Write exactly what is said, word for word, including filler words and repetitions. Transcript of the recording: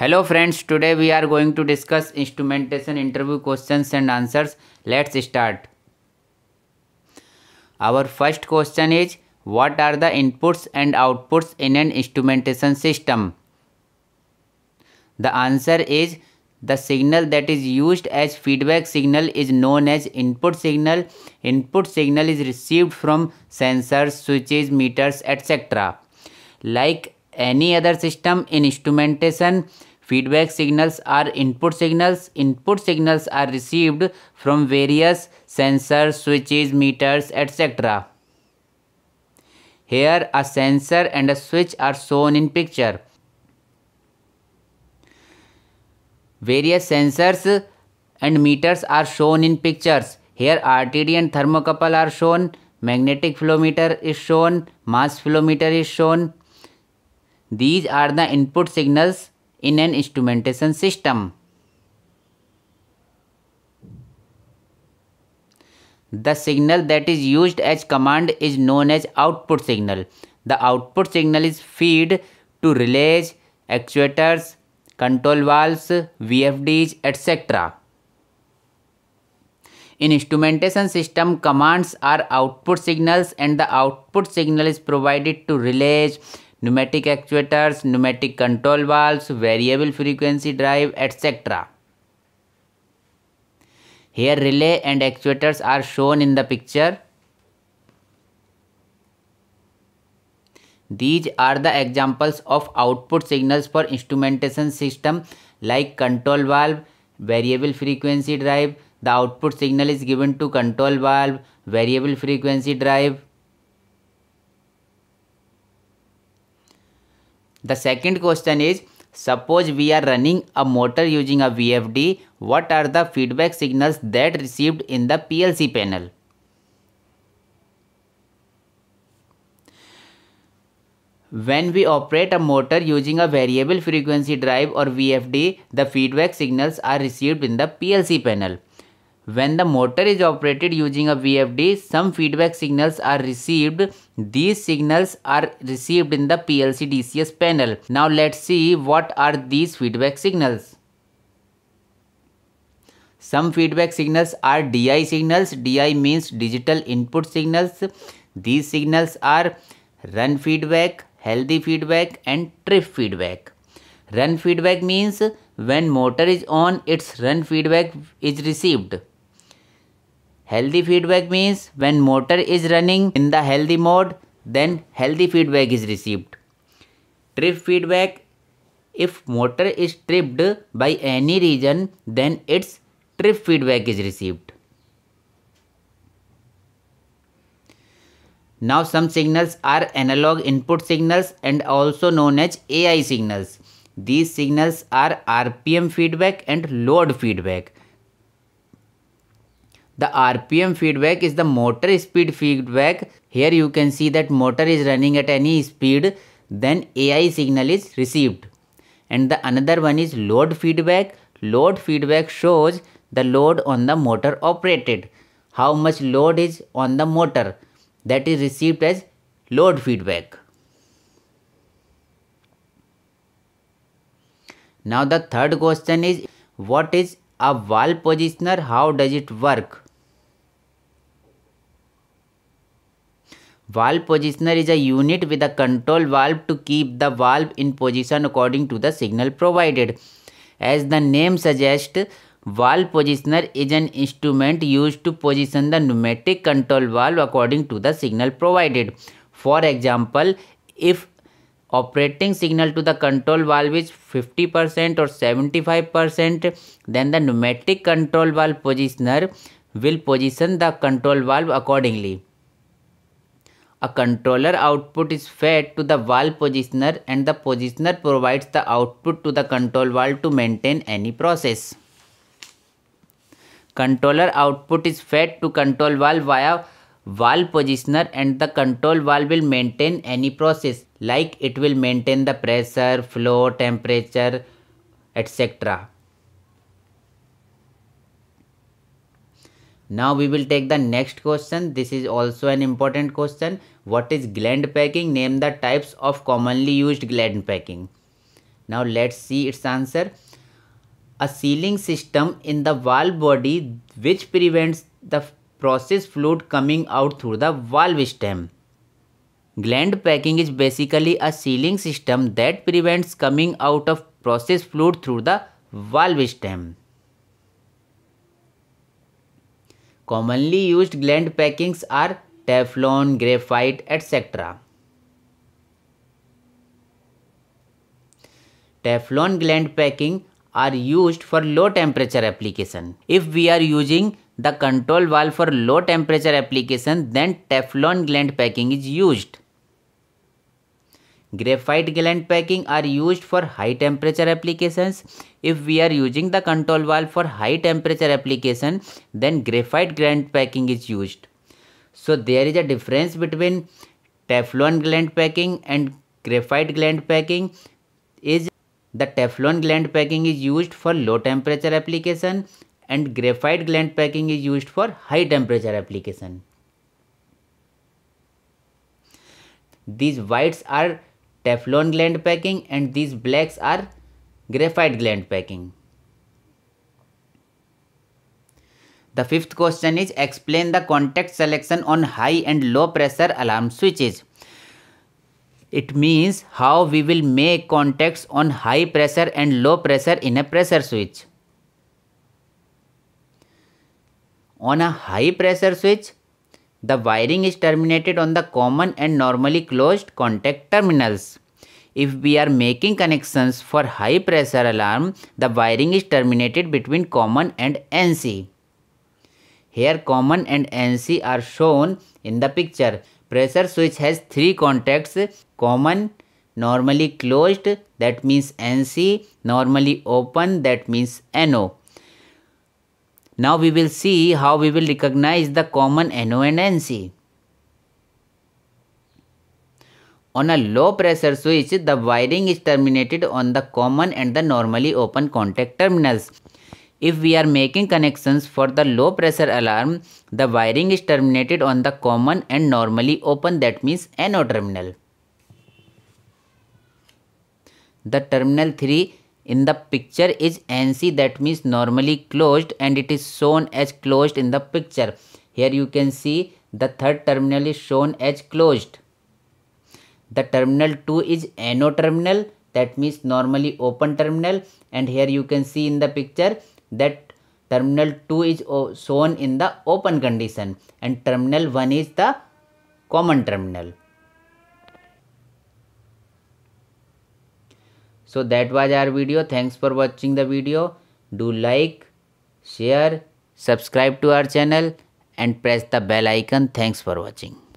Hello friends, today we are going to discuss instrumentation interview questions and answers. Let's start. Our first question is, what are the inputs and outputs in an instrumentation system? The answer is, the signal that is used as feedback signal is known as input signal. Input signal is received from sensors, switches, meters, et cetera. Like any other system in instrumentation, feedback signals are input signals. Input signals are received from various sensors, switches, meters, et cetera. Here a sensor and a switch are shown in picture. Various sensors and meters are shown in pictures. Here R T D and thermocouple are shown, magnetic flow meter is shown, mass flow meter is shown. These are the input signals in an instrumentation system. The signal that is used as command is known as output signal. The output signal is fed to relays, actuators, control valves, V F Ds, et cetera. In instrumentation system, commands are output signals and the output signal is provided to relays, pneumatic actuators, pneumatic control valves, variable frequency drive, et cetera. Here relay and actuators are shown in the picture. These are the examples of output signals for instrumentation system like control valve, variable frequency drive. The output signal is given to control valve, variable frequency drive. The second question is, suppose we are running a motor using a V F D, what are the feedback signals that received in the P L C panel? When we operate a motor using a variable frequency drive or V F D, the feedback signals are received in the P L C panel. When the motor is operated using a V F D, some feedback signals are received. These signals are received in the P L C D C S panel. Now let's see what are these feedback signals. Some feedback signals are D I signals. D I means digital input signals. These signals are run feedback, healthy feedback and trip feedback. Run feedback means when motor is on, its run feedback is received. Healthy feedback means when motor is running in the healthy mode, then healthy feedback is received. Trip feedback, if motor is tripped by any reason, then its trip feedback is received. Now some signals are analog input signals and also known as A I signals. These signals are R P M feedback and load feedback. The R P M feedback is the motor speed feedback. Here you can see that motor is running at any speed, then A I signal is received. And the another one is load feedback. Load feedback shows the load on the motor operated. How much load is on the motor, that is received as load feedback. Now the third question is, what is a valve positioner? How does it work? Valve positioner is a unit with a control valve to keep the valve in position according to the signal provided. As the name suggests, valve positioner is an instrument used to position the pneumatic control valve according to the signal provided. For example, if operating signal to the control valve is fifty percent or seventy-five percent, then the pneumatic control valve positioner will position the control valve accordingly. A controller output is fed to the valve positioner and the positioner provides the output to the control valve to maintain any process. Controller output is fed to control valve via valve positioner and the control valve will maintain any process, like it will maintain the pressure, flow, temperature, et cetera. Now we will take the next question. This is also an important question. What is gland packing? Name the types of commonly used gland packing. Now let's see its answer. A sealing system in the valve body which prevents the process fluid coming out through the valve stem. Gland packing is basically a sealing system that prevents coming out of process fluid through the valve stem. Commonly used gland packings are Teflon, graphite, et cetera. Teflon gland packing are used for low temperature application. If we are using the control valve for low temperature application, then Teflon gland packing is used. Graphite gland packing are used for high temperature applications. If we are using the control valve for high temperature application, then graphite gland packing is used. So there is a difference between Teflon gland packing and graphite gland packing. Is the Teflon gland packing is used for low temperature application and graphite gland packing is used for high temperature application. These whites are Teflon gland packing and these blacks are graphite gland packing. The fifth question is explain the contact selection on high and low pressure alarm switches. It means how we will make contacts on high pressure and low pressure in a pressure switch. On a high pressure switch, the wiring is terminated on the common and normally closed contact terminals. If we are making connections for high pressure alarm, the wiring is terminated between common and N C. Here common and N C are shown in the picture. Pressure switch has three contacts: common, normally closed, that means N C, normally open, that means N O. Now we will see how we will recognize the common N O and N C. On a low pressure switch, the wiring is terminated on the common and the normally open contact terminals. If we are making connections for the low pressure alarm, the wiring is terminated on the common and normally open, that means N O terminal. The terminal three in the picture is N C, that means normally closed, and it is shown as closed in the picture. Here you can see the third terminal is shown as closed. The terminal two is N O terminal, that means normally open terminal, and here you can see in the picture that terminal two is shown in the open condition and terminal one is the common terminal. So that was our video. Thanks for watching the video. Do like, share, subscribe to our channel and press the bell icon. Thanks for watching.